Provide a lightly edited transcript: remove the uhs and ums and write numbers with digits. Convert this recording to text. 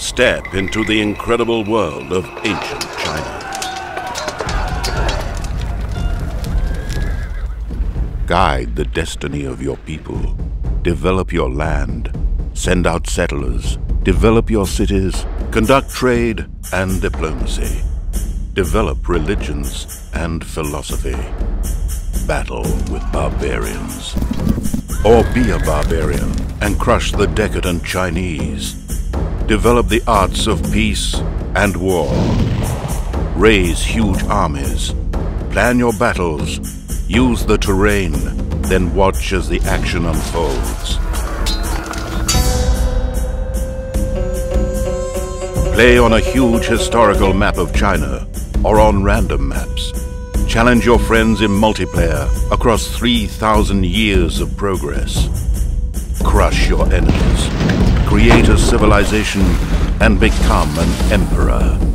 Step into the incredible world of ancient China. Guide the destiny of your people. Develop your land. Send out settlers. Develop your cities. Conduct trade and diplomacy. Develop religions and philosophy. Battle with barbarians. Or be a barbarian and crush the decadent Chinese. Develop the arts of peace and war. Raise huge armies. Plan your battles. Use the terrain. Then watch as the action unfolds. Play on a huge historical map of China or on random maps. Challenge your friends in multiplayer across 3,000 years of progress. Crush your enemies, create a civilization, and become an emperor.